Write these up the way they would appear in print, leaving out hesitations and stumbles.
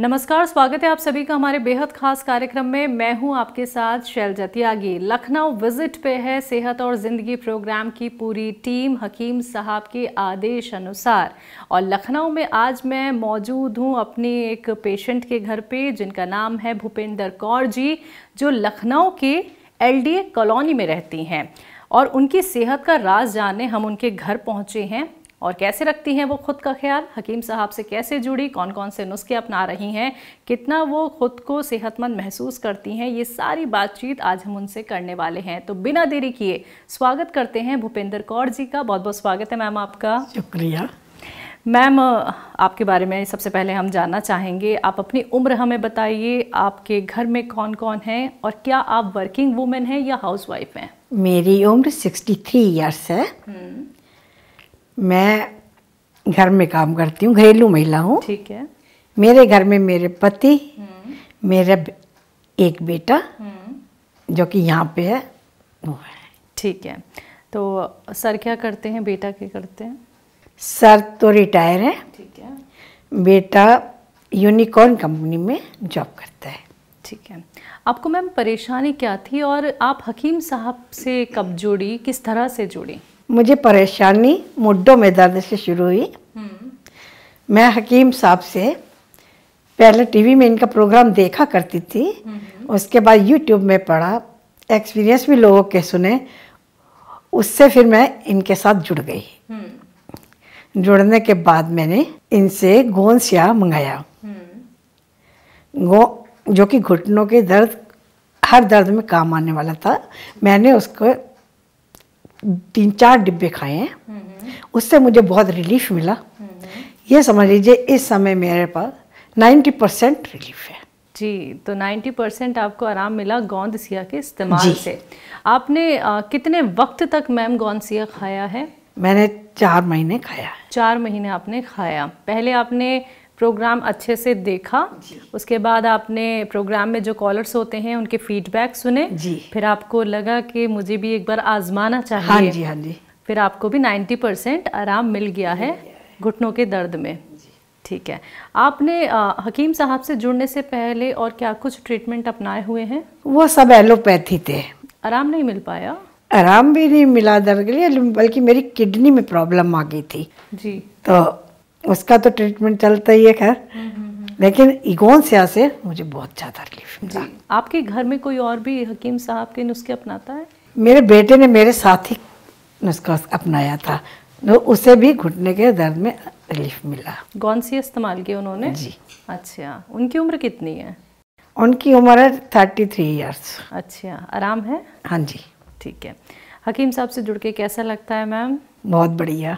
नमस्कार, स्वागत है आप सभी का हमारे बेहद खास कार्यक्रम में। मैं हूं आपके साथ शैलजा त्यागी। लखनऊ विजिट पे है सेहत और ज़िंदगी प्रोग्राम की पूरी टीम हकीम साहब के आदेश अनुसार, और लखनऊ में आज मैं मौजूद हूं अपनी एक पेशेंट के घर पे जिनका नाम है भूपेंद्र कौर जी, जो लखनऊ के LDA कॉलोनी में रहती हैं। और उनकी सेहत का राज जानने हम उनके घर पहुँचे हैं, और कैसे रखती हैं वो खुद का ख्याल, हकीम साहब से कैसे जुड़ी, कौन कौन से नुस्खे अपना रही हैं, कितना वो खुद को सेहतमंद महसूस करती हैं, ये सारी बातचीत आज हम उनसे करने वाले हैं। तो बिना देरी किए स्वागत करते हैं भूपेंद्र कौर जी का। बहुत बहुत स्वागत है मैम आपका। शुक्रिया मैम। आपके बारे में सबसे पहले हम जानना चाहेंगे, आप अपनी उम्र हमें बताइए, आपके घर में कौन कौन हैं, और क्या आप वर्किंग वूमेन हैं या हाउसवाइफ हैं? मेरी उम्र 63 ईयर्स है। मैं घर में काम करती हूँ, घरेलू महिला हूँ। ठीक है। मेरे घर में मेरे पति, मेरा एक बेटा जो कि यहाँ पे है, वो है। ठीक है। तो सर क्या करते हैं, बेटा क्या करते हैं? सर तो रिटायर है। ठीक है। बेटा यूनिकॉर्न कंपनी में जॉब करता है। ठीक है। आपको मैम परेशानी क्या थी, और आप हकीम साहब से कब जुड़ी, किस तरह से जुड़ी? मुझे परेशानी मुड्डों में दर्द से शुरू हुई। मैं हकीम साहब से पहले टीवी में इनका प्रोग्राम देखा करती थी, उसके बाद यूट्यूब में पढ़ा, एक्सपीरियंस भी लोगों के सुने, उससे फिर मैं इनके साथ जुड़ गई। जुड़ने के बाद मैंने इनसे गोंद सिया मंगाया, जो कि घुटनों के दर्द, हर दर्द में काम आने वाला था। मैंने उसको 3-4 डिब्बे खाए हैं, उससे मुझे बहुत रिलीफ मिला। ये समझ लीजिए इस समय मेरे पास 90% रिलीफ है जी। तो 90% आपको आराम मिला गोंद सिया के इस्तेमाल से। आपने कितने वक्त तक मैम गोंद सिया खाया है? मैंने 4 महीने खाया। 4 महीने आपने खाया। पहले आपने प्रोग्राम अच्छे से देखा, उसके बाद आपने प्रोग्राम में जो कॉलर्स होते हैं उनके फीडबैक सुने, फिर आपको लगा कि मुझे भी एक बार आजमाना चाहिए। हाँ जी, हाँ जी। फिर आपको भी 90% आराम मिल गया है घुटनों के दर्द में। ठीक है। आपने हकीम साहब से जुड़ने से पहले और क्या कुछ ट्रीटमेंट अपनाए हुए हैं? वो सब एलोपैथी थे। आराम नहीं मिल पाया? आराम भी नहीं मिला दर्द के लिए, बल्कि मेरी किडनी में प्रॉब्लम आ गई थी जी, तो उसका तो ट्रीटमेंट चलता ही है। खैर, लेकिन गोंद सिया से मुझे बहुत ज़्यादा रिलीफ मिला। आपके घर में कोई और भी हकीम साहब के नुस्खे अपनाता है? मेरे बेटे ने मेरे साथ ही नुस्खा अपनाया था, तो उसे भी घुटने के दर्द में रिलीफ मिला। गोंद सिया इस्तेमाल किया उन्होंने जी। अच्छा, उनकी उम्र कितनी है? उनकी उम्र है 33 ईयर्स। अच्छा, आराम है? हाँ जी। ठीक है। हकीम साहब से जुड़ के कैसा लगता है मैम? बहुत बढ़िया।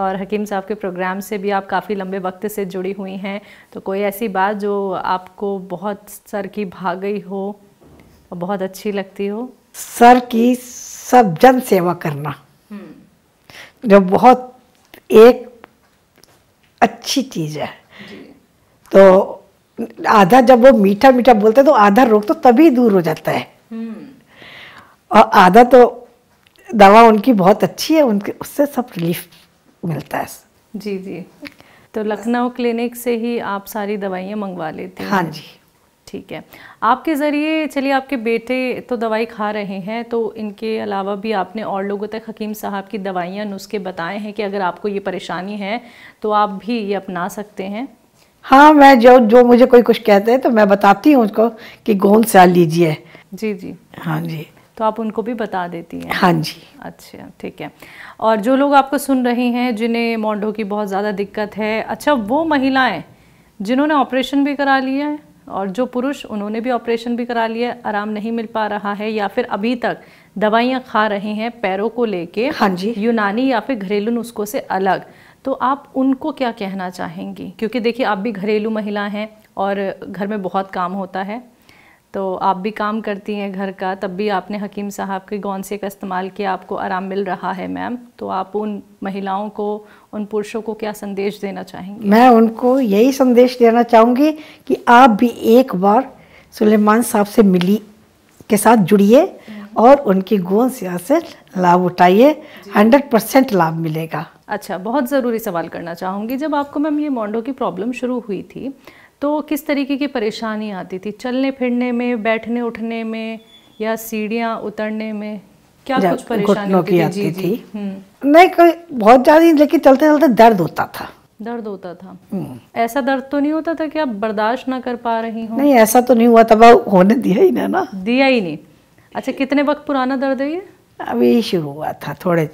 और हकीम साहब के प्रोग्राम से भी आप काफ़ी लंबे वक्त से जुड़ी हुई हैं, तो कोई ऐसी बात जो आपको बहुत सर की भा गई हो और बहुत अच्छी लगती हो? सर की सब जन सेवा करना जो बहुत एक अच्छी चीज़ है जी। तो आधा जब वो मीठा मीठा बोलते हैं तो आधा रोग तो तभी दूर हो जाता है, और आधा तो दवा उनकी बहुत अच्छी है, उनके उससे सब रिलीफ मिलता है जी। जी, तो लखनऊ क्लिनिक से ही आप सारी दवाइयाँ मंगवा लेते हैं? हाँ जी। ठीक है। आपके ज़रिए, चलिए आपके बेटे तो दवाई खा रहे हैं, तो इनके अलावा भी आपने और लोगों तक हकीम साहब की दवाइयाँ, नुस्खे बताए हैं कि अगर आपको ये परेशानी है तो आप भी ये अपना सकते हैं? हाँ, मैं जो जो मुझे कोई कुछ कहते हैं तो मैं बताती हूँ उसको कि गोंद सिया लीजिए जी। जी हाँ जी। तो आप उनको भी बता देती हैं? हाँ जी। अच्छा, ठीक है। और जो लोग आपको सुन रहे हैं जिन्हें मोंढों की बहुत ज़्यादा दिक्कत है, अच्छा वो महिलाएं जिन्होंने ऑपरेशन भी करा लिया है, और जो पुरुष उन्होंने भी ऑपरेशन भी करा लिया है, आराम नहीं मिल पा रहा है, या फिर अभी तक दवाइयाँ खा रहे हैं पैरों को लेके, हाँ जी, यूनानी या फिर घरेलू नुस्खों से अलग, तो आप उनको क्या कहना चाहेंगी? क्योंकि देखिए आप भी घरेलू महिला हैं और घर में बहुत काम होता है, तो आप भी काम करती हैं घर का, तब भी आपने हकीम साहब के गोंद सिया का इस्तेमाल किया, आपको आराम मिल रहा है मैम, तो आप उन महिलाओं को, उन पुरुषों को क्या संदेश देना चाहेंगी? मैं उनको यही संदेश देना चाहूँगी कि आप भी एक बार सुलेमान साहब से मिली के साथ जुड़िए और उनकी गोंद सिया से लाभ उठाइए, 100% लाभ मिलेगा। अच्छा, बहुत ज़रूरी सवाल करना चाहूँगी। जब आपको मैम ये मोंढों की प्रॉब्लम शुरू हुई थी तो किस तरीके की परेशानी आती थी चलने फिरने में, बैठने उठने में या सीढ़ियाँ उतरने में? क्या कुछ परेशानी होती थी? नहीं कोई बहुत ज़्यादा, लेकिन चलते चलते दर्द होता था। दर्द होता था? ऐसा दर्द तो नहीं होता था कि आप बर्दाश्त ना कर पा रही हो? नहीं ऐसा तो नहीं हुआ था, होने दिया ही ना, ना दिया ही नहीं। अच्छा कितने वक्त पुराना दर्द है ये? अभी शुरू हुआ था थोड़े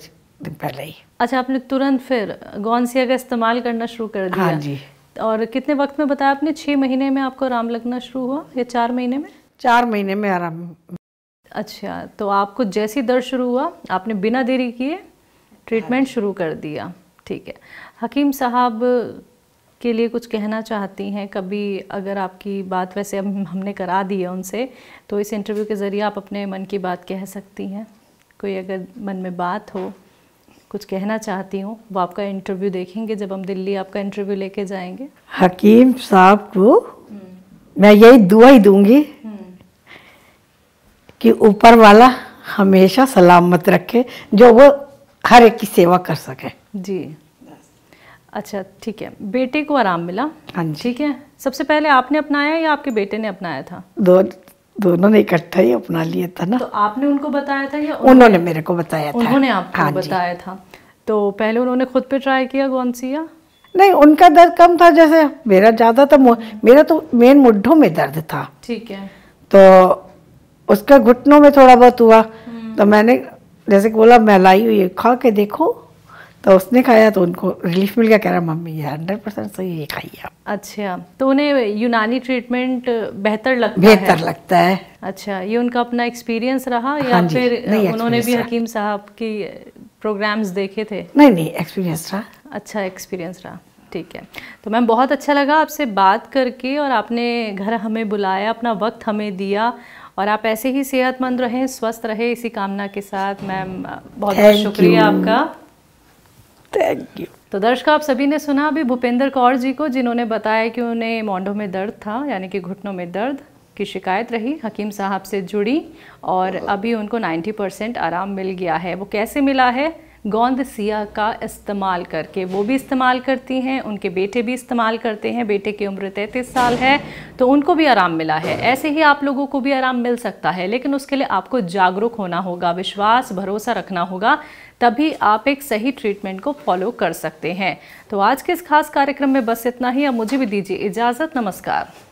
दिन पहले ही। अच्छा आपने तुरंत फिर गौंसिया का इस्तेमाल करना शुरू कर दिया? हाँ जी। और कितने वक्त में बताया आपने? 6 महीने में आपको आराम लगना शुरू हुआ या 4 महीने में? 4 महीने में आराम। अच्छा तो आपको जैसी दर्द शुरू हुआ आपने बिना देरी किए ट्रीटमेंट शुरू कर दिया, ठीक है। हकीम साहब के लिए कुछ कहना चाहती हैं? कभी अगर आपकी बात वैसे अब हमने करा दी है उनसे, तो इस इंटरव्यू के ज़रिए आप अपने मन की बात कह सकती हैं। कोई अगर मन में बात हो, कुछ कहना चाहती हूँ, वो आपका इंटरव्यू देखेंगे जब हम दिल्ली आपका इंटरव्यू लेके जाएंगे। हकीम साहब को मैं यही दुआ ही दूंगी कि ऊपर वाला हमेशा सलामत रखे, जो वो हर एक की सेवा कर सके। जी अच्छा ठीक है। बेटे को आराम मिला? हाँ जी। ठीक है, सबसे पहले आपने अपनाया या आपके बेटे ने अपनाया था? दोनों ने इकट्ठा ही अपना लिया था ना। तो आपने उनको बताया था या उन्होंने मेरे को बताया था? उन्होंने आपको बताया था। तो पहले उन्होंने खुद पे ट्राई किया गोंसिया? नहीं उनका दर्द कम था, जैसे मेरा ज्यादा था। मेरा तो मेन मुड्ढों में दर्द था, ठीक है। तो उसका घुटनों में थोड़ा बहुत हुआ, तो मैंने जैसे बोला मलाई हुई खा के देखो, तो उसने खाया तो उनको रिलीफ मिल गया। कह रहा मम्मी ये 100% सही, ये खाइए आप। अच्छा तो उन्हें यूनानी ट्रीटमेंट बेहतर लगता है। अच्छा ये उनका अपना एक्सपीरियंस रहा या फिर उन्होंने भी हकीम साहब की प्रोग्राम्स देखे थे? नहीं एक्सपीरियंस रहा। अच्छा एक्सपीरियंस रहा, ठीक है। तो मैम बहुत अच्छा लगा आपसे बात करके, और आपने घर हमें बुलाया, अपना वक्त हमें दिया, और आप ऐसे ही सेहतमंद रहें, स्वस्थ रहें, इसी कामना के साथ मैम बहुत बहुत शुक्रिया आपका। Thank you. तो दर्शक आप सभी ने सुना अभी भूपेंद्र कौर जी को, जिन्होंने बताया कि उन्हें मोंढों में दर्द था, यानी कि घुटनों में दर्द की शिकायत रही, हकीम साहब से जुड़ी, और अभी उनको 90% आराम मिल गया है। वो कैसे मिला है? गोंद सिया का इस्तेमाल करके। वो भी इस्तेमाल करती हैं, उनके बेटे भी इस्तेमाल करते हैं। बेटे की उम्र 33 साल है, तो उनको भी आराम मिला है। ऐसे ही आप लोगों को भी आराम मिल सकता है, लेकिन उसके लिए आपको जागरूक होना होगा, विश्वास भरोसा रखना होगा, तभी आप एक सही ट्रीटमेंट को फॉलो कर सकते हैं। तो आज के इस खास कार्यक्रम में बस इतना ही। अब मुझे भी दीजिए इजाज़त। नमस्कार।